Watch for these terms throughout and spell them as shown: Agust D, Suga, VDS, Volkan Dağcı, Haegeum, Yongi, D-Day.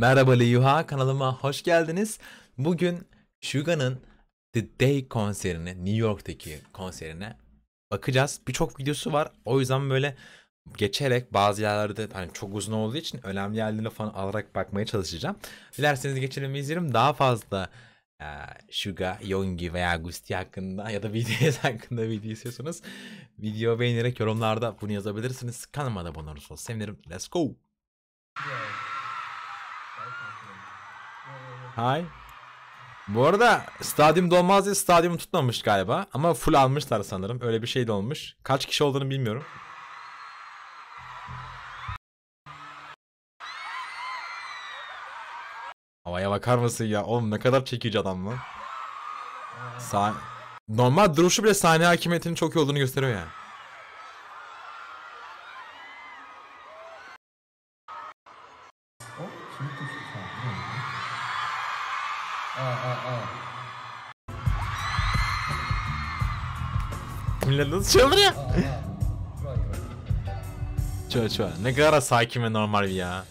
Merhaba Leyuha, kanalıma hoş geldiniz. Bugün Suga'nın D-Day konserine, New York'taki konserine bakacağız. Birçok videosu var. O yüzden böyle geçerek bazı yerlerde hani çok uzun olduğu için önemli yerlerini falan alarak bakmaya çalışacağım. Dilerseniz geçelim, izleyelim. Daha fazla Suga, Yongi veya Agust D hakkında ya da VDS hakkında video istiyorsanız video beğenerek yorumlarda bunu yazabilirsiniz. Kanalıma da abone olursanız sevinirim. Let's go. Hi. Bu arada stadyum dolmaz diye stadyumu tutmamış galiba ama full almışlar sanırım, öyle bir şey de olmuş. Kaç kişi olduğunu bilmiyorum. Havaya bakar mısın ya oğlum, ne kadar çekici adam lan. Normal duruşu bile sahne hakimiyetinin çok iyi olduğunu gösteriyor yani. Millet nasıl çıldırıyor? Çoğu ne kadar sakin ve normal ya.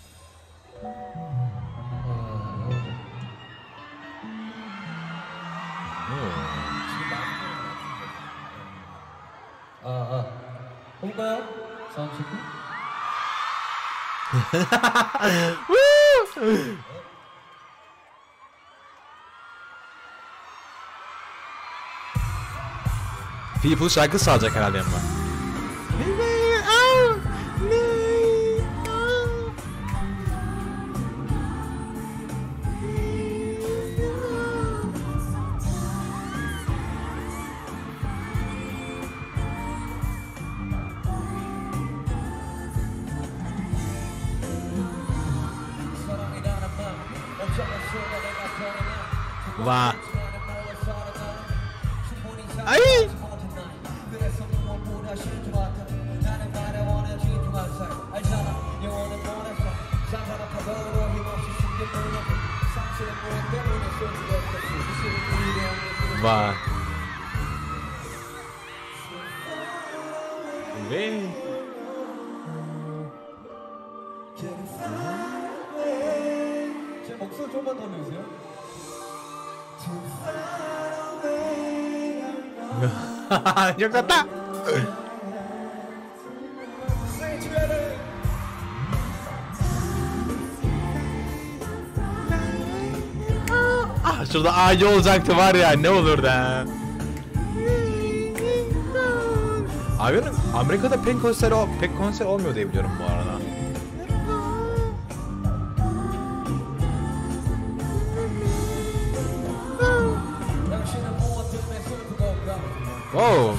People şarkı çalacak herhalde ama. Vah. Ay. Vah. Ve yok hatta. Ah, şurada ağacı olacaktı var ya, ne olur da. Abi Amerika'da pek konser olmuyor diye biliyorum bu arada. Oh.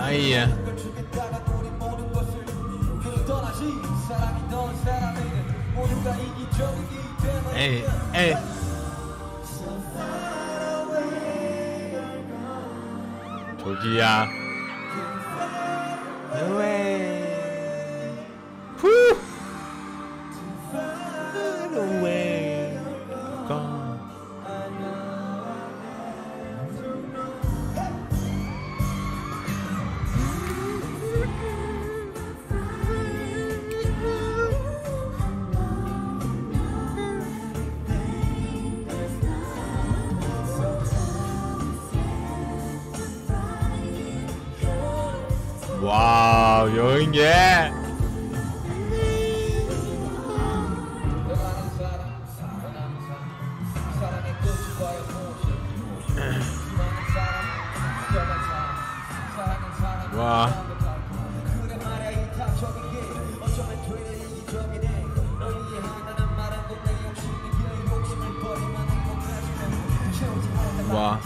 Ay. Hey, hey. Çok iyi ya. Wow, Yonge. Wow. Wow.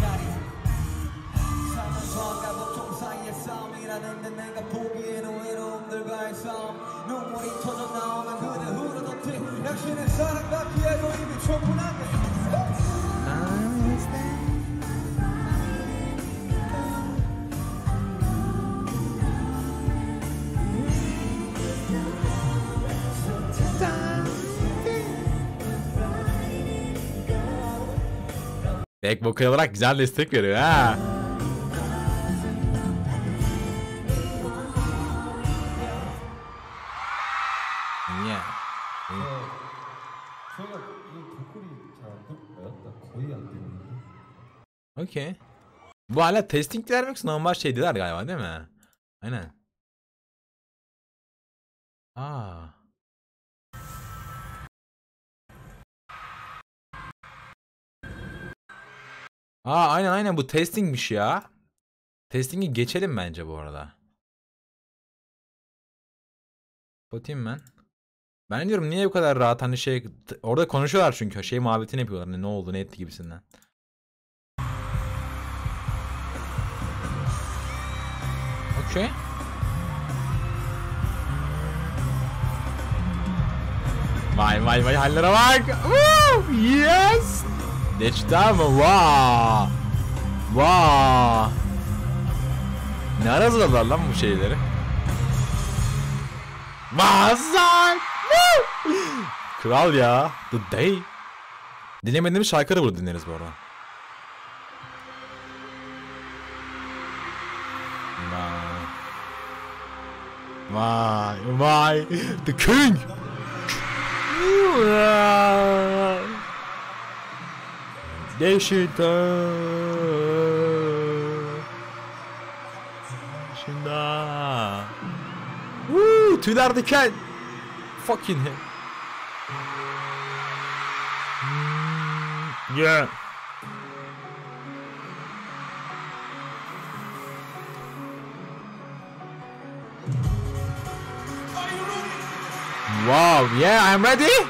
Tek vokal olarak güzel destek veriyor ha. Okey. Bu hala testingler yoksa normal şeydiler galiba değil mi? Aynen. Aa. Aa aynen bu testingmiş ya. Testingi geçelim bence bu arada. Batayım ben. Ben diyorum niye bu kadar rahat hani şey orada konuşuyorlar çünkü şey muhabbetini yapıyorlar hani ne oldu ne etti gibisinden. Okey. Vay vay vay hallere bak. Woo! Yes. Deçten mi? Vaa! Vaa! Ne ara hazırladılar lan bu şeyleri? Vaazlar! Kral ya! The Day! Dinlemediğimiz şarkıları burada dinleriz bu arada. Vay! Vay! The King! Deşita. Woo, tüyler diken. Fucking hell. Yeah. Wow, yeah, I'm ready.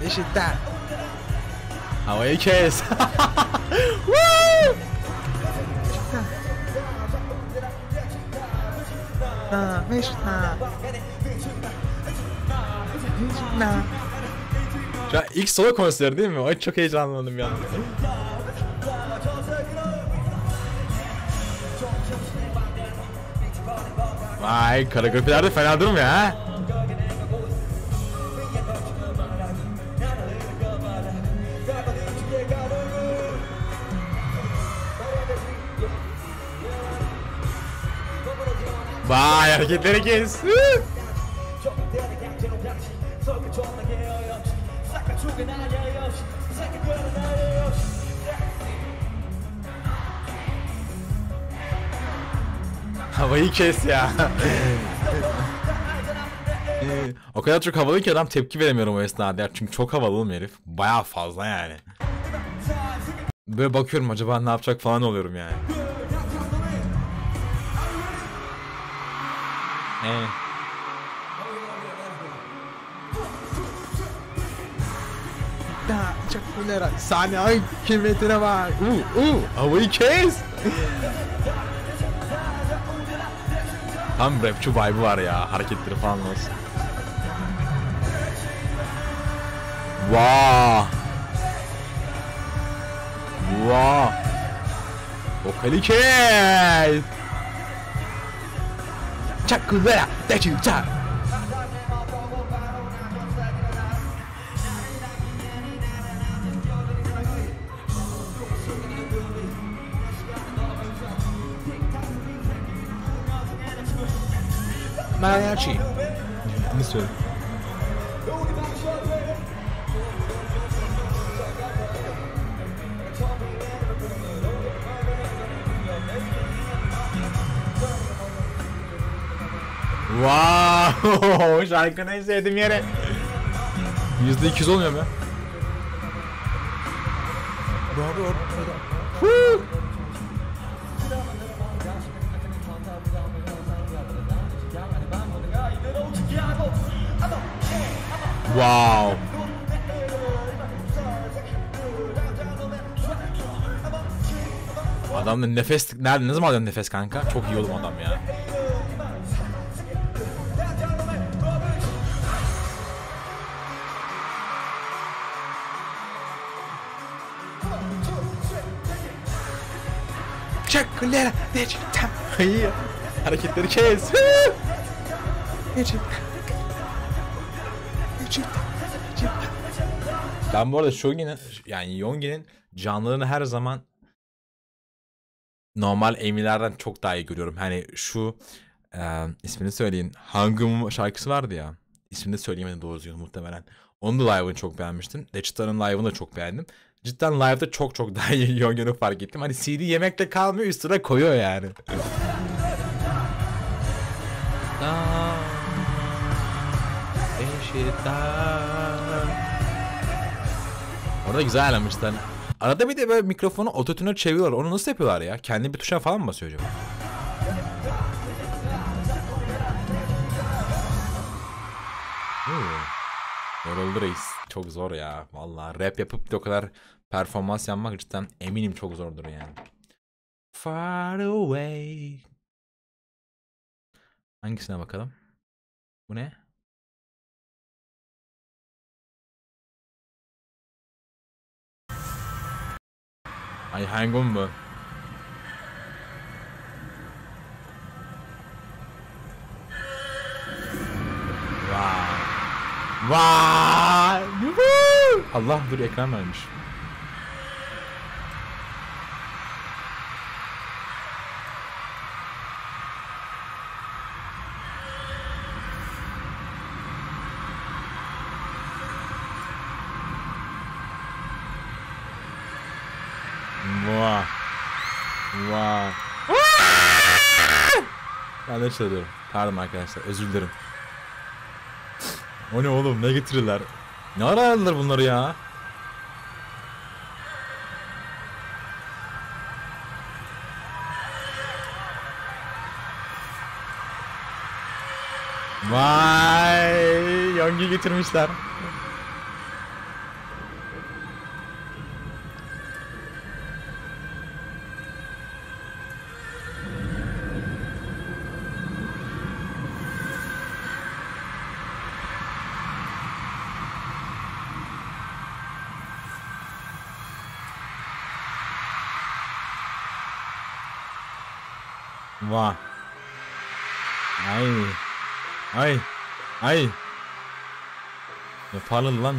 Beşiktaş. Havayı kes. Şu an ilk solo konser değil mi? Ay çok heyecanlandım ya. Ay koreografiler de fena durmuyor ha. Vay hareketleri kes. Havayı kes ya. O kadar çok havalı ki adam tepki veremiyorum o esnada. Çünkü çok havalı herif. Bayağı fazla yani. Böyle bakıyorum acaba ne yapacak falan oluyorum yani. Çok güzel. Saniye ay kimetine bak. Havayı kes. Tam rapçi vibe'ı var ya, hareketleri falan olsun. Vaa! Vaa! Vokali kes! Çakuvera, deçuca! Mariachi. Ne söyle? Wow, şarkını en sevdiğim yere. %200 olmuyor mu? Wow. Adam da nefes nerede ne zaman alıyor nefes kanka? Çok iyi oğlum adam ya. Çek kullara, hareketleri kes. Ben bu arada Shogi'nin, yani Yongi'nin canlılığını her zaman normal emilerden çok daha iyi görüyorum. Hani şu ismini söyleyin, Haegeum şarkısı vardı ya, İsmini de söyleyemedim doğru düzgün muhtemelen. Onun da live'ını çok beğenmiştim. Deçita'nın live'ını da çok beğendim. Cidden live'da çok daha iyi Jonghyun'u fark ettim. Hani CD yemekle kalmıyor, üstüne koyuyor yani. Orada güzel ayarlamışlar. Arada bir de böyle mikrofonu ototüne çeviriyorlar. Onu nasıl yapıyorlar ya? Kendi bir tuşa falan mı basıyor acaba? Yoruldu reis. Çok zor ya. Vallahi rap yapıp da o kadar performans yapmak cidden eminim çok zordur yani. Far away. Hangisine bakalım? Bu ne? Ay Haegeum mu? Vaaay! Allah dur ekran vermiş. Vaaay! Vaaay! Ben de çalıyorum. Pardon arkadaşlar, özür dilerim. O ne oğlum, ne getirirler? Ne ara ayarlar bunları ya? Vay, Yongi getirmişler. Vah. Ay. Ay. Ay. Ne falan lan?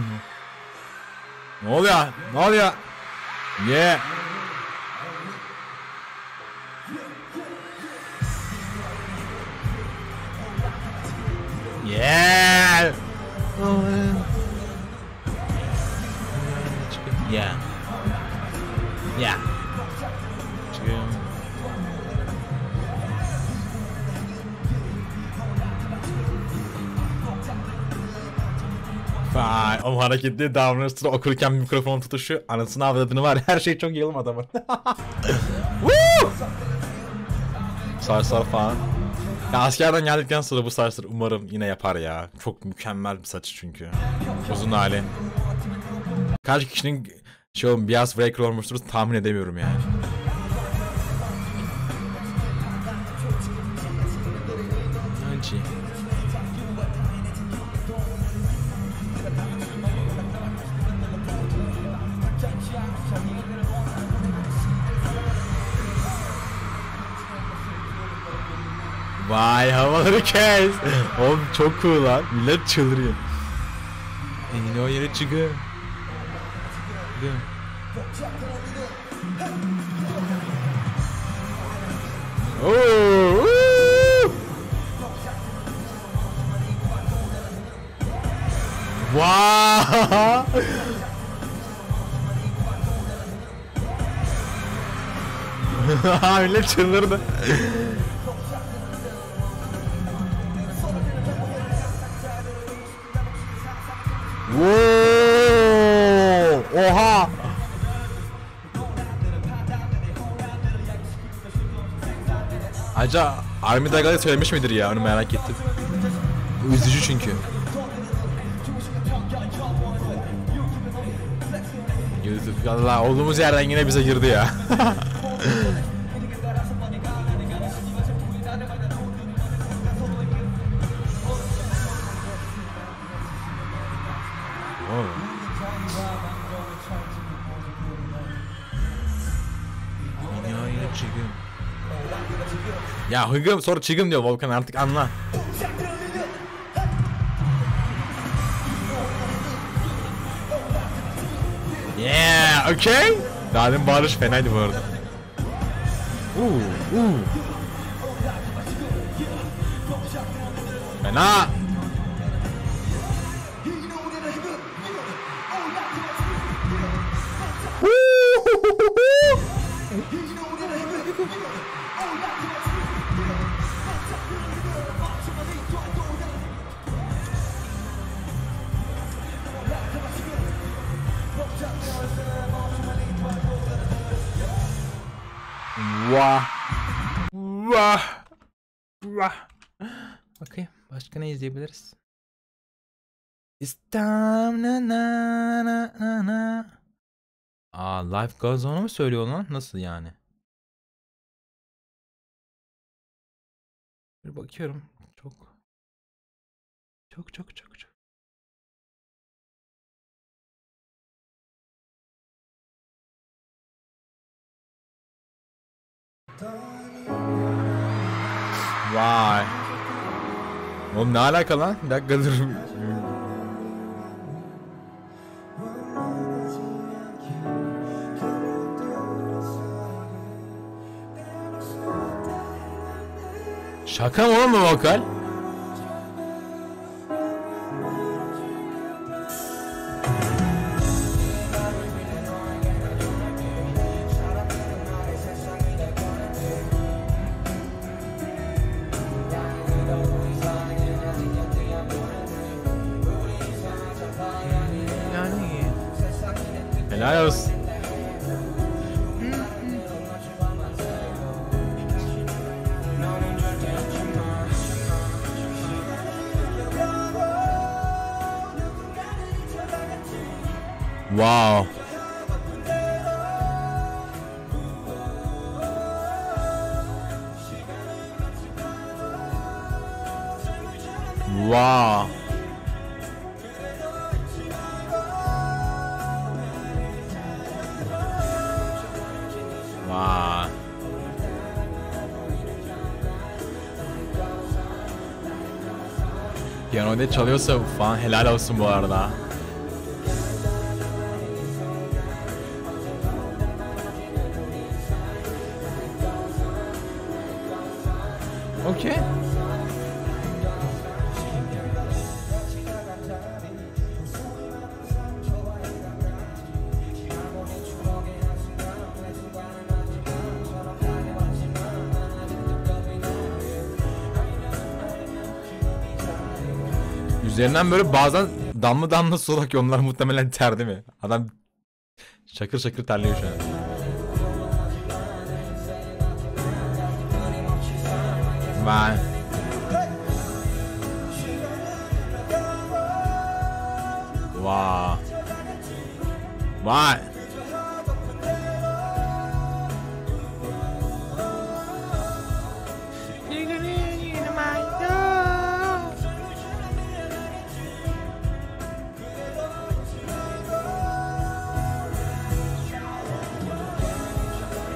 Ne oluyor? Ne oluyor? Yeah. Yeah. Yeah. Yeah. Vay, o hareketli davranışları okurken mikrofon tutuşu, anasını avladığını var, her şey çok yılım adamın. Sarsar falan. Ya askerden geldikten sonra bu sarsar umarım yine yapar ya. Çok mükemmel bir saçı çünkü. Uzun hali. Kaç kişinin şey beyaz breaker olmuştur tahmin edemiyorum yani. Vay havaları kes. Oğlum çok cool lan. Millet çıldırıyor. Yine o yere çıkıyor. Vaaay. Millet çıldırdı. Wooo! Oha! Ayrıca Army Daga'da söylemiş midir ya, onu merak ettim. Üzücü çünkü. Allah, olduğumuz yerden yine bize girdi ya. Ya Haegeum sonra Haegeum diyor Volkan, artık anla. Okay. Daha demin bağırış fenaydı bu arada. Fena. Vah. Vah. Vah. Bakayım başka ne izleyebiliriz? Life Goes On'u mu söylüyor lan? Nasıl yani? Bir bakıyorum. Çok. Vay. Oğlum ne alaka lan? Bir dakika dur. Şaka mı oğlum bu vokal? Helal olsun. Wow. Wow. Piyano da çalıyorsa falan helal olsun bu arada. Okay. Üzerinden böyle bazen damla damla su akıyor. Onlar muhtemelen ter değil mi? Adam şakır şakır terliyor şu an. Vay. Vay. Vay.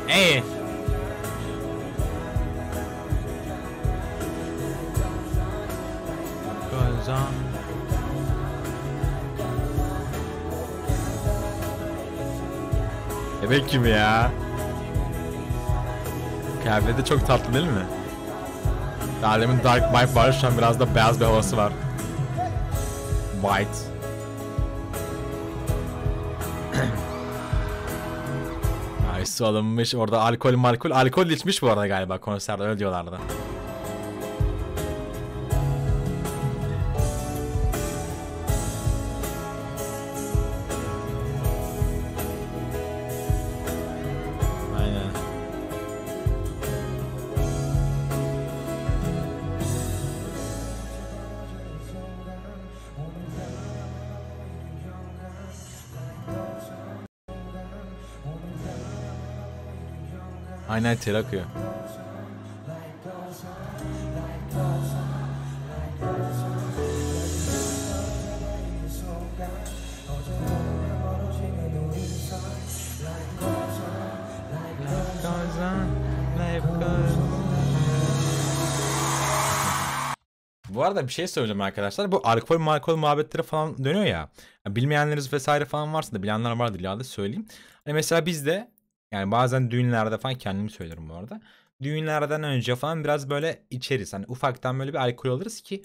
Hey. Bebek gibi ya. Kıyafeti de çok tatlı değil mi? Daha demin dark white var, şu an biraz da beyaz bir havası var. White. Su alınmış orada, alkol içmiş bu arada galiba konserde, öyle diyorlardı. Aynen. Aynen ter akıyor. Bu Bu arada bir şey söyleyeceğim arkadaşlar. Bu alkol muhabbetleri falan dönüyor ya. Yani bilmeyenleriniz vesaire falan varsa da bilenler vardır ya da söyleyeyim. Hani mesela bizde yani bazen düğünlerde falan kendimi söylerim bu arada. Düğünlerden önce falan biraz böyle içeriz. Hani ufaktan böyle bir alkol alırız ki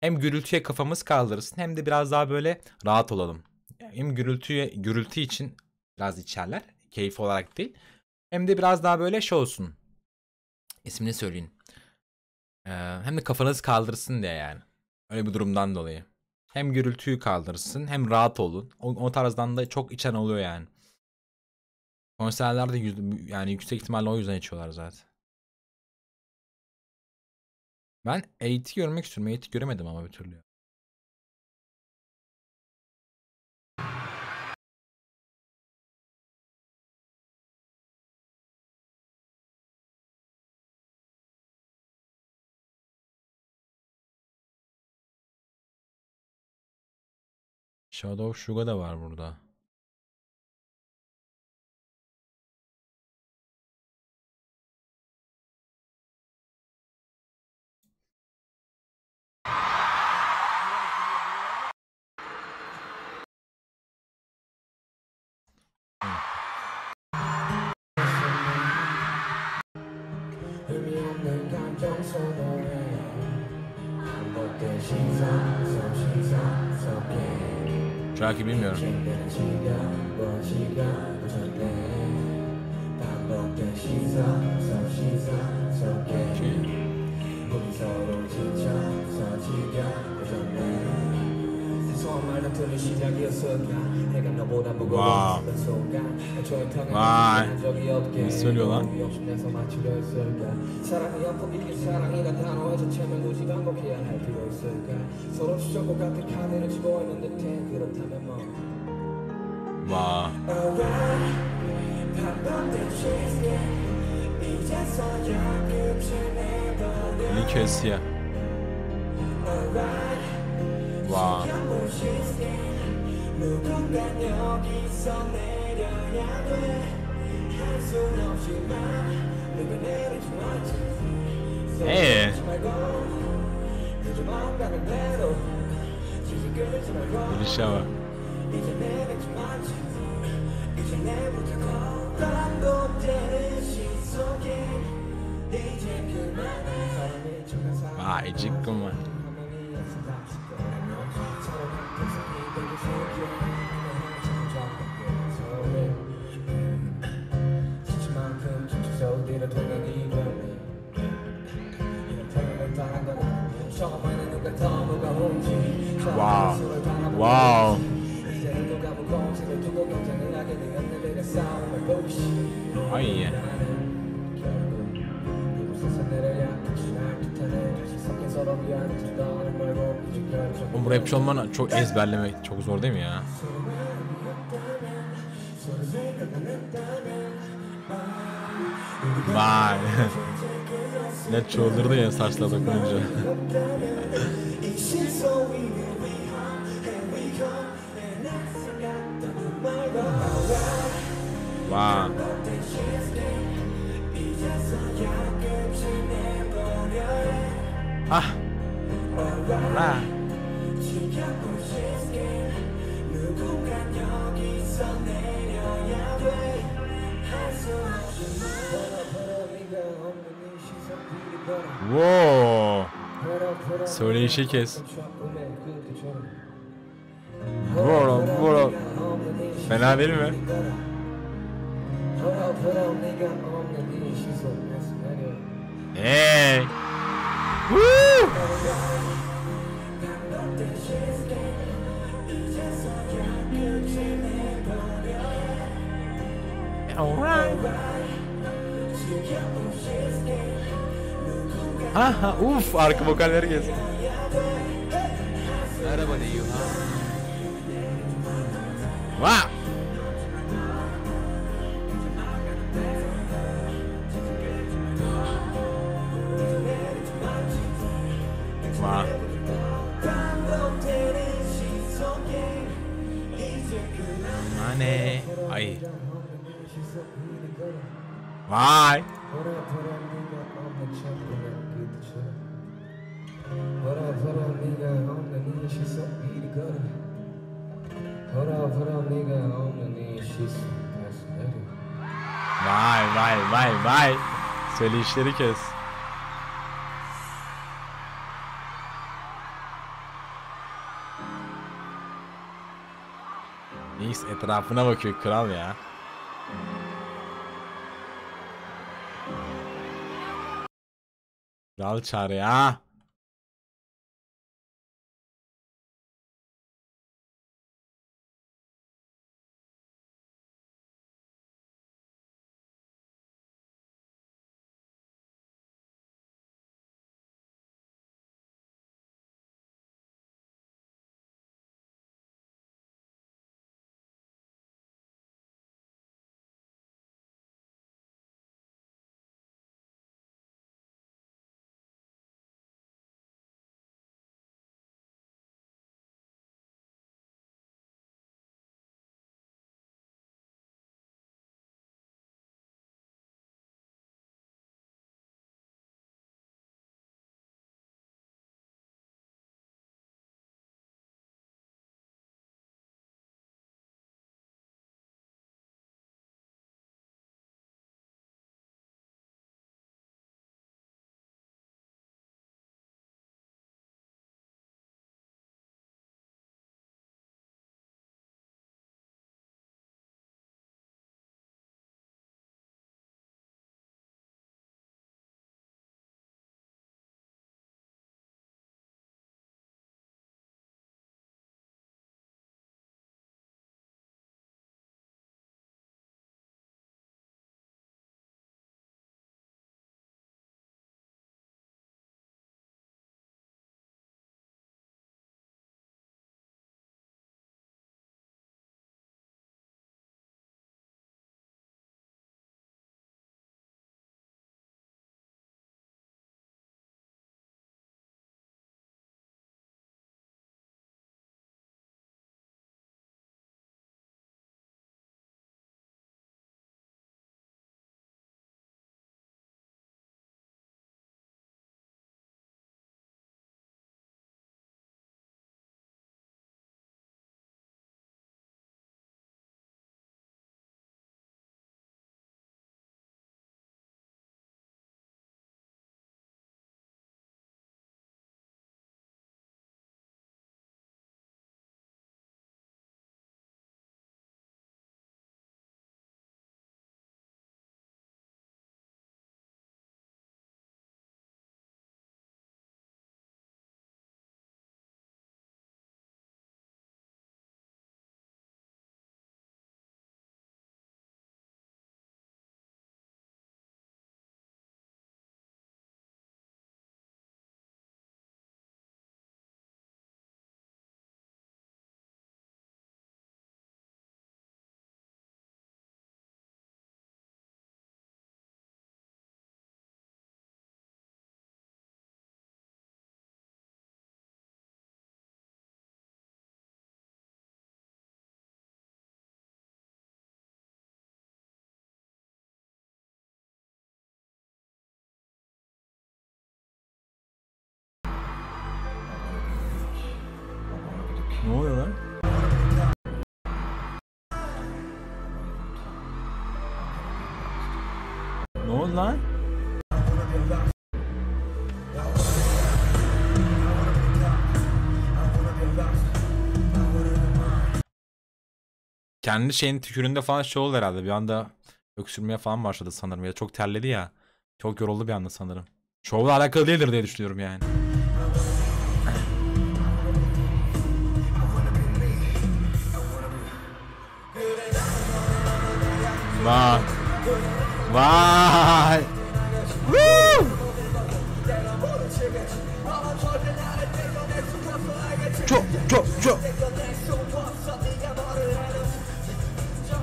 hem gürültüye kafamız kaldırsın hem de biraz daha böyle rahat olalım. Yani hem gürültü için biraz içerler. Keyif olarak değil. Hem de biraz daha böyle şey olsun. İsmini söyleyin. Hem de kafanız kaldırsın diye yani. Öyle bir durumdan dolayı. Hem gürültüyü kaldırsın hem rahat olun. O tarzdan da çok içen oluyor yani. Konserlerde yani yüksek ihtimalle o yüzden içiyorlar zaten. Ben eğiti görmek istiyorum. Eğiti göremedim ama bir türlü. Shadow of Sugar da var burada. Şarkı bilmiyorum. Vay. Ne söylüyor lan? Vay. Ne kesi ya? Vay. Girişe bak. Vay cikkım var. Wow. Wow. Ay ya. Bu rapçi olman çok ezberlemek çok zor değil mi ya? Vay. Ne çoğulurdu ya saçla bakınca. Vay. Ah. Vay. Wow. Söyleyişi kes. Wow, wow. Fena değil mi? Hey. Woo. All right. Aha, uf, arka vokaller gelsin. Merhaba diyor ha. Wow. Ay. Vay. Vay vay vay vay. Söyleyişleri kes. Neyse, etrafına bakıyor kral ya. Kral çağır ya. Ne oluyor lan? Ne oldu lan? Kendi şeyin tüküründe falan şey oldu herhalde. Bir anda öksürmeye falan başladı sanırım. Ya çok terledi ya. Çok yoruldu bir anda sanırım. Şovla alakalı değildir diye düşünüyorum yani. Vay. Vay. Woo. Çok.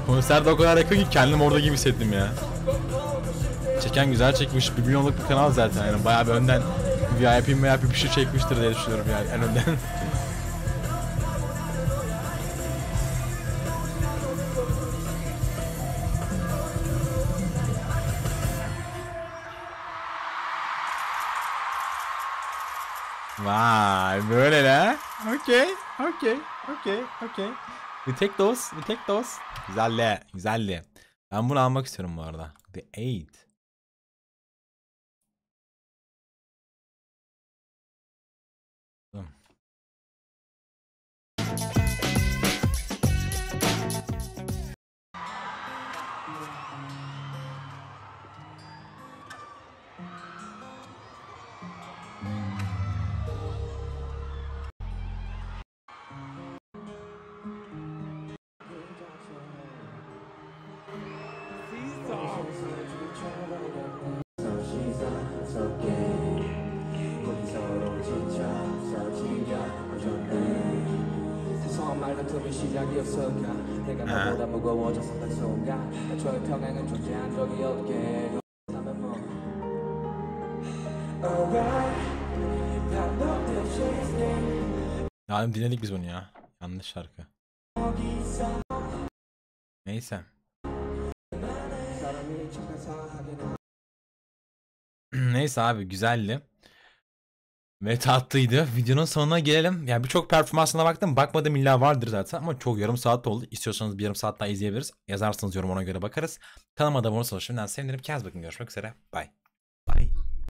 Konserde o kadar yakın ki kendim orada gibi hissettim ya. Çeken güzel çekmiş. 1 milyonluk bir kanal zaten. Yani bayağı bir önden VIP bir şey çekmiştir diye düşünüyorum yani en önden. Vay, böyle ne? Okay. Okay. We take those. Güzelli. Ben bunu almak istiyorum bu arada. The 8. Ya dinledik biz bunu ya. Yanlış şarkı. Neyse. Neyse abi, güzeldi. Ve tatlıydı. Videonun sonuna gelelim. Yani birçok performansına baktım. Bakmadım illa vardır zaten ama çok yarım saat oldu. İstiyorsanız bir yarım saat daha izleyebiliriz. Yazarsınız yorum, ona göre bakarız. Kanalıma abone olursanız şimdiden sevinirim. Kendinize bakın. Görüşmek üzere. Bye.